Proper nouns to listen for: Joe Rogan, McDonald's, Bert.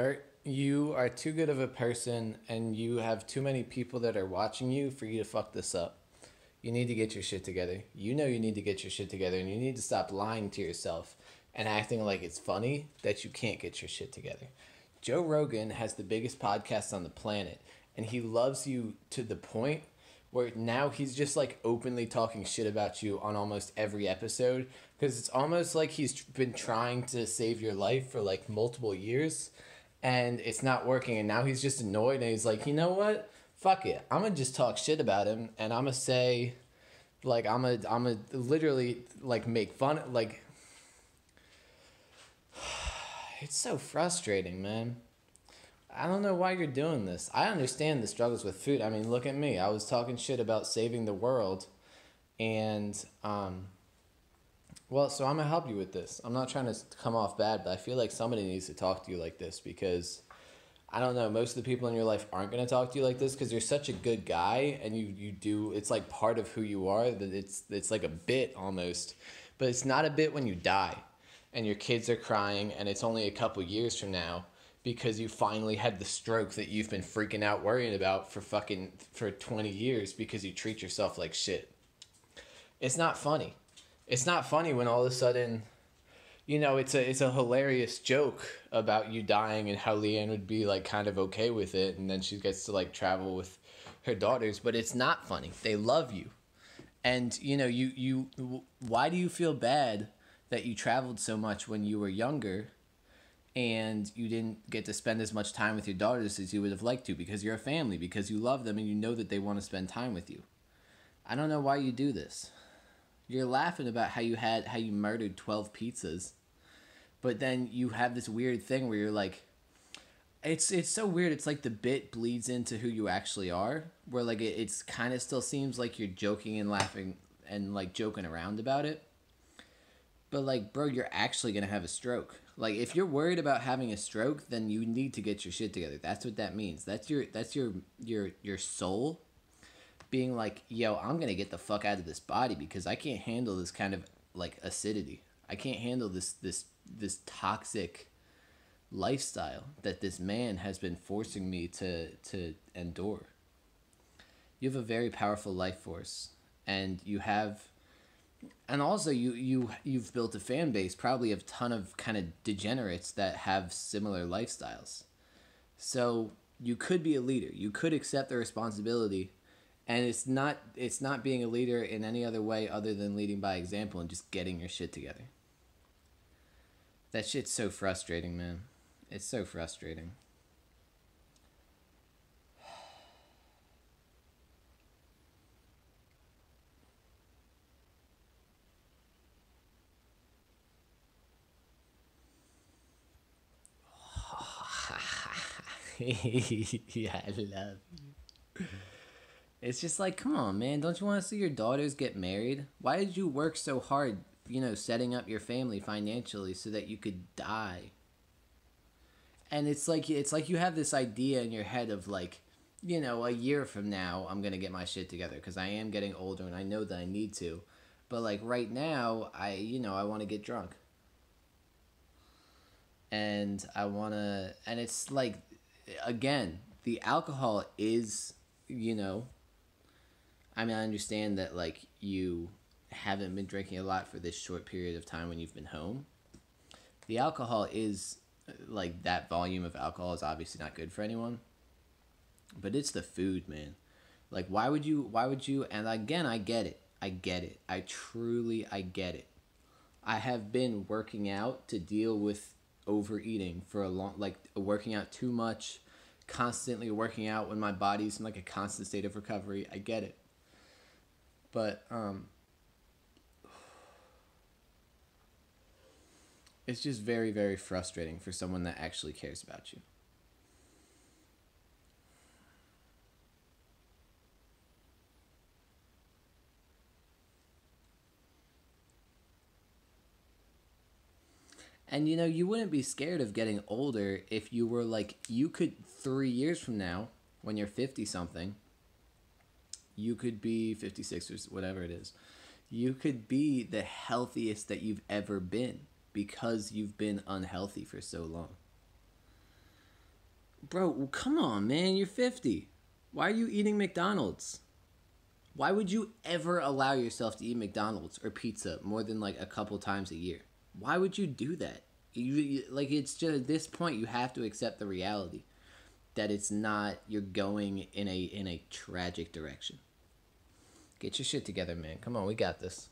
Bert, you are too good of a person and you have too many people that are watching you for you to fuck this up. You need to get your shit together. You know you need to get your shit together, and you need to stop lying to yourself and acting like it's funny that you can't get your shit together. Joe Rogan has the biggest podcast on the planet, and he loves you to the point where now he's just like openly talking shit about you on almost every episode, because it's almost like he's been trying to save your life for like multiple years and it's not working, and now he's just annoyed and he's like, you know what? Fuck it. I'm going to just talk shit about him, and I'm going to say, like, I'm going to literally, like, make fun. Like, it's so frustrating, man. I don't know why you're doing this. I understand the struggles with food. I mean, look at me. I was talking shit about saving the world, and, well, so I'm going to help you with this. I'm not trying to come off bad, but I feel like somebody needs to talk to you like this, because I don't know, most of the people in your life aren't going to talk to you like this because you're such a good guy, and you do, it's like part of who you are, that it's like a bit almost, but it's not a bit when you die and your kids are crying and it's only a couple years from now because you finally had the stroke that you've been freaking out worrying about for 20 years because you treat yourself like shit. It's not funny. It's not funny when all of a sudden, you know, it's a hilarious joke about you dying and how Leanne would be like kind of okay with it, and then she gets to like travel with her daughters, but it's not funny. They love you, and you know you. Why do you feel bad that you traveled so much when you were younger, and you didn't get to spend as much time with your daughters as you would have liked to, because you're a family, because you love them, and you know that they want to spend time with you. I don't know why you do this. You're laughing about how you murdered 12 pizzas. But then you have this weird thing where you're like, it's so weird. It's like the bit bleeds into who you actually are, where like it's kind of still seems like you're joking and laughing and like joking around about it. But like, bro, you're actually going to have a stroke. Like, if you're worried about having a stroke, then you need to get your shit together. That's what that means. That's your soul being like, yo, I'm going to get the fuck out of this body because I can't handle this kind of like acidity. I can't handle this toxic lifestyle that this man has been forcing me to endure. You have a very powerful life force, and you have, and also you've built a fan base, probably a ton of kind of degenerates that have similar lifestyles. So you could be a leader. You could accept the responsibility, and it's not being a leader in any other way other than leading by example and just getting your shit together. That shit's so frustrating, man. It's so frustrating. Yeah, I love you. It's just like, come on, man. Don't you want to see your daughters get married? Why did you work so hard, you know, setting up your family financially so that you could die? And it's like you have this idea in your head of like, you know, a year from now, I'm going to get my shit together because I am getting older and I know that I need to. But like right now, I want to get drunk. And it's like, again, the alcohol is, you know, I mean, I understand that like you haven't been drinking a lot for this short period of time when you've been home. The alcohol is, like, that volume of alcohol is obviously not good for anyone, but it's the food, man. Like, why would you, and again, I get it. I truly get it. I have been working out to deal with overeating for a long, like, working out too much, constantly working out when my body's in, like, a constant state of recovery. I get it. But, it's just very, very frustrating for someone that actually cares about you. And, you know, you wouldn't be scared of getting older if you were like, you could, 3 years from now, when you're 50-something, you could be 56 or whatever it is. You could be the healthiest that you've ever been, because you've been unhealthy for so long. Bro, well, come on, man. You're 50. Why are you eating McDonald's? Why would you ever allow yourself to eat McDonald's or pizza more than like a couple times a year? Why would you do that? You, like, it's just at this point you have to accept the reality that it's not, you're going in a tragic direction. Get your shit together, man. Come on, we got this.